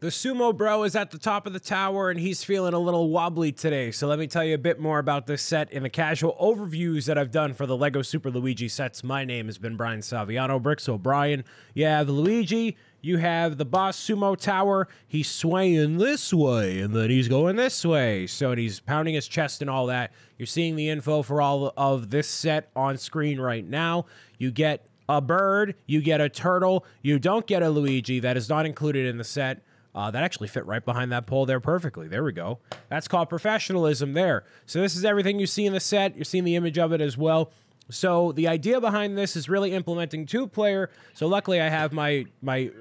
The Sumo Bro is at the top of the tower, and he's feeling a little wobbly today. So let me tell you a bit more about this set in the casual overviews that I've done for the Lego Super Luigi sets. My name has been Brian Saviano, Bricks O'Brian. You have Luigi, you have the boss Sumo Tower. He's swaying this way, and then he's going this way. So he's pounding his chest and all that. You're seeing the info for all of this set on screen right now. You get a bird, you get a turtle, you don't get a Luigi. That is not included in the set. That actually fit right behind that pole there perfectly. There we go. That's called professionalism there. So this is everything you see in the set. You're seeing the image of it as well. So the idea behind this is really implementing two-player. So luckily I have my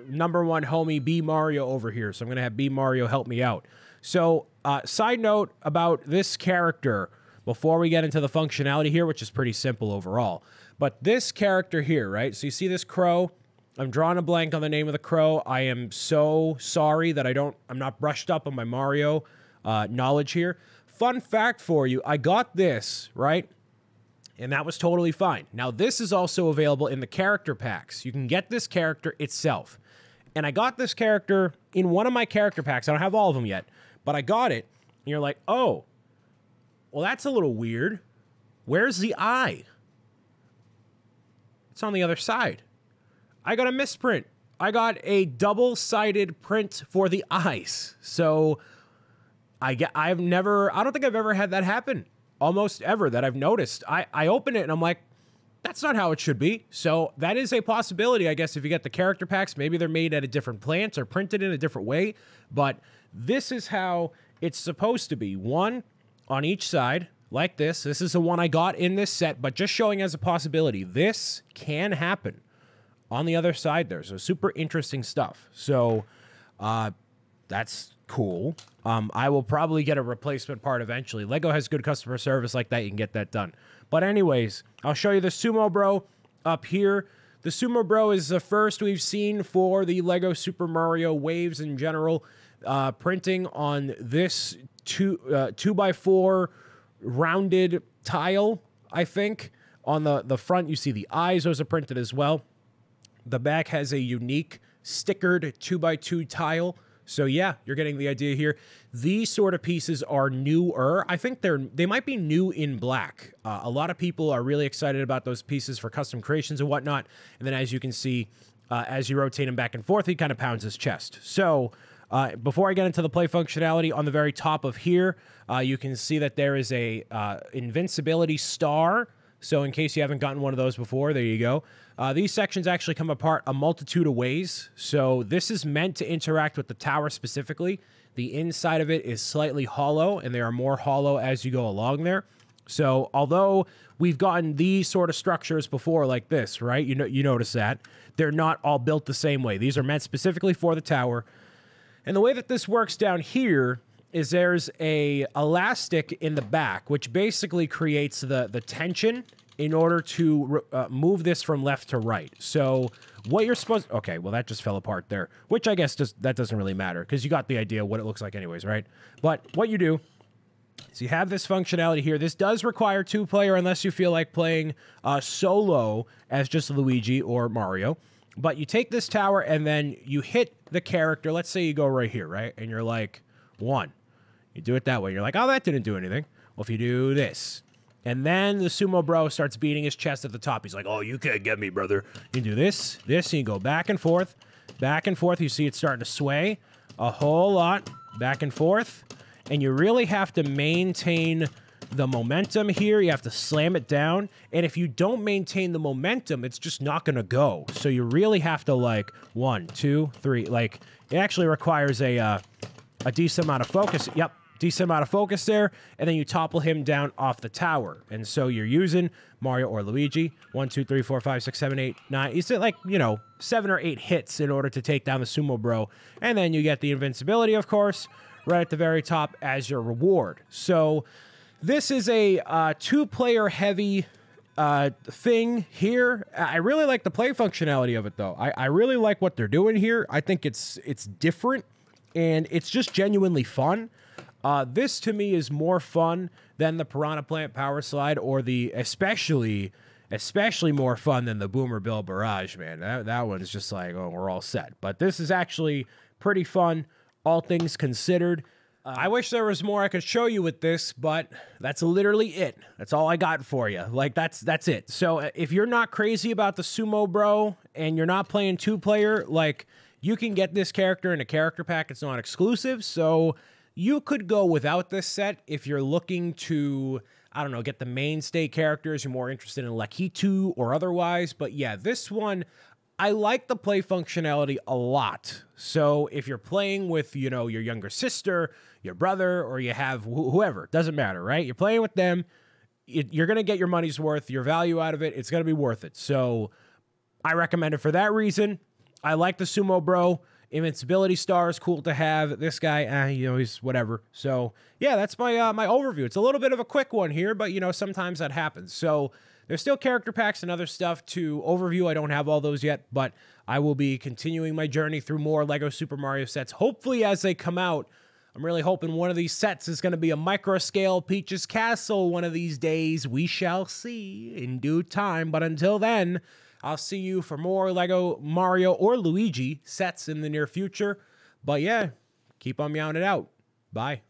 number one homie, B Mario, over here. So I'm going to have B Mario help me out. So side note about this character before we get into the functionality here, which is pretty simple overall. But this character here, right? So you see this crow. I'm drawing a blank on the name of the crow. I am so sorry that I'm not brushed up on my Mario knowledge here. Fun fact for you, I got this, right? And that was totally fine. Now, this is also available in the character packs. You can get this character itself. And I got this character in one of my character packs. I don't have all of them yet, but I got it. And you're like, oh, well, that's a little weird. Where's the eye? It's on the other side. I got a misprint. I got a double-sided print for the eyes. So I don't think I've ever had that happen, almost ever, that I've noticed. I open it and I'm like, that's not how it should be. So that is a possibility, I guess, if you get the character packs. Maybe they're made at a different plant or printed in a different way. But this is how it's supposed to be. One on each side, like this. This is the one I got in this set, but just showing as a possibility. This can happen. On the other side there, so super interesting stuff. So that's cool. I will probably get a replacement part eventually. Lego has good customer service like that. You can get that done. But anyways, I'll show you the Sumo Bro up here. The Sumo Bro is the first we've seen for the Lego Super Mario waves in general. Printing on this 2x4 rounded tile, I think. On the front, you see the eyes. Those are printed as well. The back has a unique stickered 2x2 tile. So yeah, you're getting the idea here. These sort of pieces are newer. I think they might be new in black. A lot of people are really excited about those pieces for custom creations and whatnot. And then as you can see, as you rotate him back and forth, he kind of pounds his chest. So before I get into the play functionality, on the very top of here, you can see that there is a invincibility star. So in case you haven't gotten one of those before, there you go. These sections actually come apart a multitude of ways. So this is meant to interact with the tower specifically. The inside of it is slightly hollow, and they are more hollow as you go along there. So although we've gotten these sort of structures before like this, right? You notice that. They're not all built the same way. These are meant specifically for the tower. And the way that this works down here is there's a elastic in the back, which basically creates the tension in order to move this from left to right. So what you're supposed... Okay, well, that just fell apart there, which I guess that doesn't really matter because you got the idea what it looks like anyways, right? But what you do is you have this functionality here. This does require two-player unless you feel like playing solo as just Luigi or Mario. But you take this tower and then you hit the character. Let's say you go right here, right? And you're like, one. You do it that way. You're like, oh, that didn't do anything. Well, if you do this... And then the Sumo Bro starts beating his chest at the top. He's like, oh, you can't get me, brother. You do this, this, and you go back and forth, back and forth. You see it starting to sway a whole lot, back and forth. And you really have to maintain the momentum here. You have to slam it down. And if you don't maintain the momentum, it's just not going to go. So you really have to, like, one, two, three. Like, it actually requires a decent amount of focus. Yep. Decent amount of focus there, and then you topple him down off the tower. And so you're using Mario or Luigi. 1, 2, 3, 4, 5, 6, 7, 8, 9. You sit like, you know, 7 or 8 hits in order to take down the Sumo Bro. And then you get the invincibility, of course, right at the very top as your reward. So this is a two-player heavy thing here. I really like the play functionality of it, though. I really like what they're doing here. I think it's different, and it's just genuinely fun. This, to me, is more fun than the Piranha Plant Power Slide, or the especially more fun than the Boomer Bill Barrage, man. That one is just like, oh, we're all set. But this is actually pretty fun all things considered. I wish there was more I could show you with this, but that's literally it. That's all I got for you. Like, that's it. So if you're not crazy about the Sumo Bro and you're not playing two-player, like, you can get this character in a character pack. It's not exclusive, so you could go without this set if you're looking to, I don't know, get the mainstay characters. You're more interested in Lakitu or otherwise. But yeah, this one, I like the play functionality a lot. So if you're playing with, you know, your younger sister, your brother, or you have whoever, it doesn't matter, right? You're playing with them. You're going to get your money's worth, your value out of it. It's going to be worth it. So I recommend it for that reason. I like the Sumo Bro. Invincibility star is cool to have. This guy, you know, he's whatever. So yeah, that's my my overview. It's a little bit of a quick one here, but you know, sometimes that happens. So there's still character packs and other stuff to overview. I don't have all those yet, but I will be continuing my journey through more Lego Super Mario sets, hopefully as they come out. I'm really hoping one of these sets is going to be a micro-scale Peach's Castle one of these days. We shall see in due time, but until then, I'll see you for more Lego Mario or Luigi sets in the near future. But yeah, keep on meowing it out. Bye.